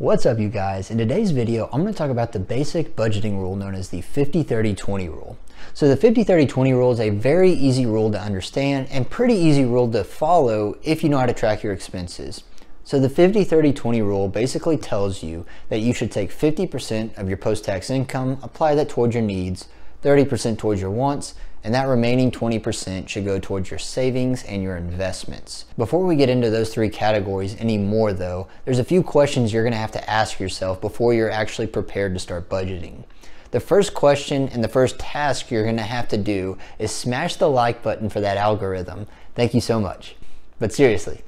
What's up, you guys? In today's video, I'm going to talk about the basic budgeting rule known as the 50-30-20 rule. So the 50-30-20 rule is a very easy rule to understand and pretty easy rule to follow if you know how to track your expenses. So the 50-30-20 rule basically tells you that you should take 50% of your post-tax income, apply that towards your needs, 30% towards your wants, and that remaining 20% should go towards your savings and your investments. Before we get into those three categories any more though, there's a few questions you're gonna have to ask yourself before you're actually prepared to start budgeting. The first question and the first task you're gonna have to do is smash the like button for that algorithm. Thank you so much. But seriously,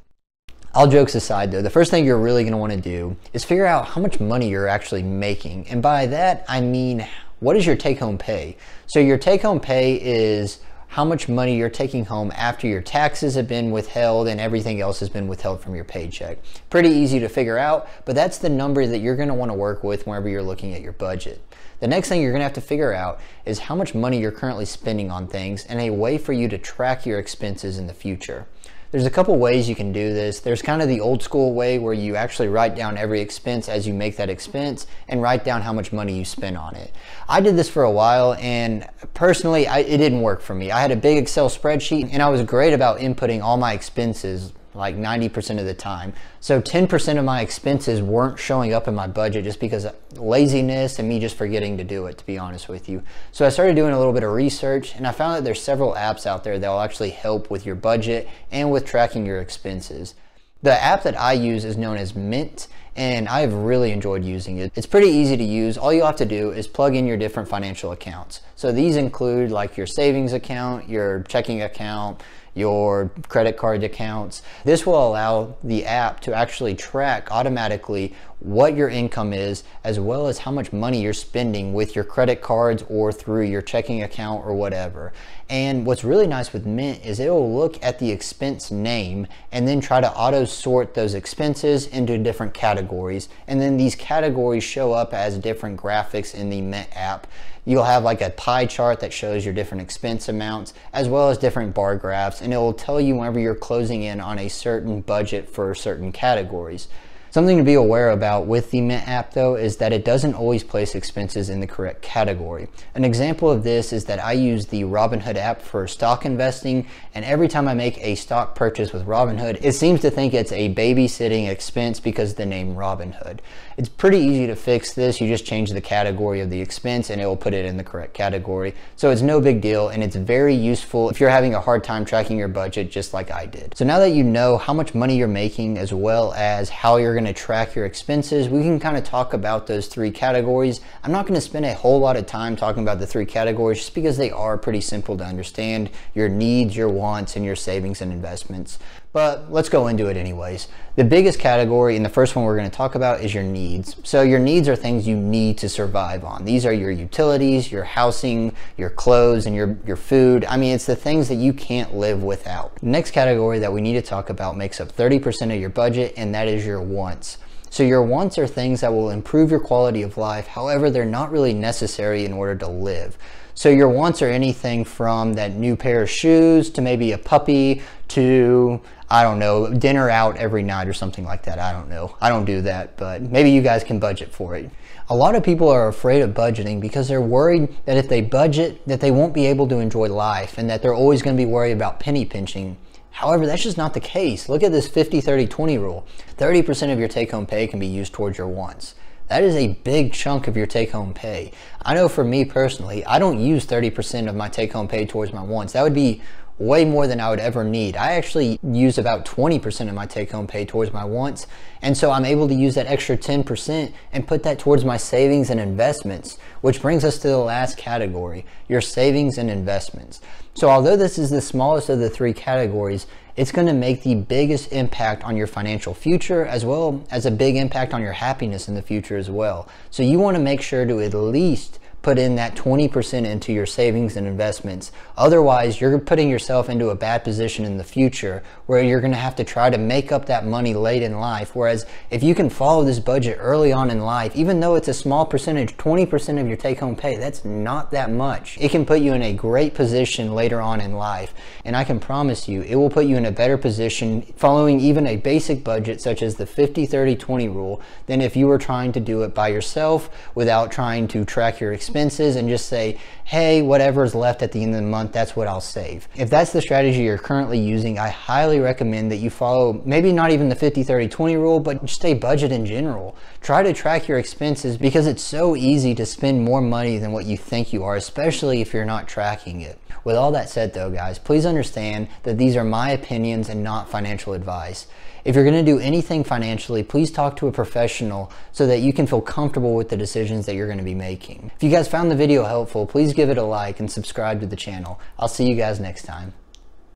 all jokes aside though, the first thing you're really gonna wanna do is figure out how much money you're actually making. And by that, I mean, what is your take-home pay? So your take-home pay is how much money you're taking home after your taxes have been withheld and everything else has been withheld from your paycheck. Pretty easy to figure out, but that's the number that you're gonna wanna work with whenever you're looking at your budget. The next thing you're gonna have to figure out is how much money you're currently spending on things and a way for you to track your expenses in the future. There's a couple ways you can do this. There's kind of the old school way where you actually write down every expense as you make that expense and write down how much money you spent on it. I did this for a while and personally, it didn't work for me. I had a big Excel spreadsheet and I was great about inputting all my expenses like 90% of the time. So 10% of my expenses weren't showing up in my budget just because of laziness and me just forgetting to do it, to be honest with you. So I started doing a little bit of research and I found that there's several apps out there that will actually help with your budget and with tracking your expenses. The app that I use is known as Mint, and I've really enjoyed using it. It's pretty easy to use. All you have to do is plug in your different financial accounts. So these include like your savings account, your checking account, your credit card accounts. This will allow the app to actually track automatically what your income is, as well as how much money you're spending with your credit cards or through your checking account or whatever. And what's really nice with Mint is it will look at the expense name and then try to auto sort those expenses into different categories. And then these categories show up as different graphics in the Mint app. You'll have like a pie chart that shows your different expense amounts as well as different bar graphs, and it will tell you whenever you're closing in on a certain budget for certain categories. Something to be aware about with the Mint app though is that it doesn't always place expenses in the correct category. An example of this is that I use the Robinhood app for stock investing, and every time I make a stock purchase with Robinhood, it seems to think it's a babysitting expense because of the name Robinhood. It's pretty easy to fix this. You just change the category of the expense and it will put it in the correct category. So it's no big deal, and it's very useful if you're having a hard time tracking your budget just like I did. So now that you know how much money you're making as well as how you're going to track your expenses, we can kind of talk about those three categories. I'm not going to spend a whole lot of time talking about the three categories just because they are pretty simple to understand: your needs, your wants, and your savings and investments. But let's go into it anyways. The biggest category and the first one we're going to talk about is your needs. So your needs are things you need to survive on. These are your utilities, your housing, your clothes, and your food. I mean, it's the things that you can't live without. Next category that we need to talk about makes up 30% of your budget, and that is your wants. So your wants are things that will improve your quality of life. However, they're not really necessary in order to live. So your wants are anything from that new pair of shoes to maybe a puppy to, I don't know, dinner out every night or something like that. I don't know. I don't do that, but maybe you guys can budget for it. A lot of people are afraid of budgeting because they're worried that if they budget that they won't be able to enjoy life and that they're always going to be worried about penny pinching. However, that's just not the case. Look at this 50-30-20 rule. 30% of your take-home pay can be used towards your wants. That is a big chunk of your take-home pay. I know for me personally, I don't use 30% of my take-home pay towards my wants. That would be way more than I would ever need. I actually use about 20% of my take-home pay towards my wants, and so I'm able to use that extra 10% and put that towards my savings and investments, which brings us to the last category, your savings and investments. So although this is the smallest of the three categories, it's going to make the biggest impact on your financial future as well as a big impact on your happiness in the future as well. So you want to make sure to at least put in that 20% into your savings and investments. Otherwise, you're putting yourself into a bad position in the future where you're going to have to try to make up that money late in life. Whereas if you can follow this budget early on in life, even though it's a small percentage, 20% of your take-home pay, that's not that much. It can put you in a great position later on in life. And I can promise you, it will put you in a better position following even a basic budget such as the 50-30-20 rule than if you were trying to do it by yourself without trying to track your expenses and just say, hey, whatever's left at the end of the month, that's what I'll save. If that's the strategy you're currently using, I highly recommend that you follow maybe not even the 50-30-20 rule, but just a budget in general. Try to track your expenses because it's so easy to spend more money than what you think you are, especially if you're not tracking it. With all that said though, guys, please understand that these are my opinions and not financial advice. If you're going to do anything financially, please talk to a professional so that you can feel comfortable with the decisions that you're going to be making. If you guys found the video helpful, please give it a like and subscribe to the channel. I'll see you guys next time.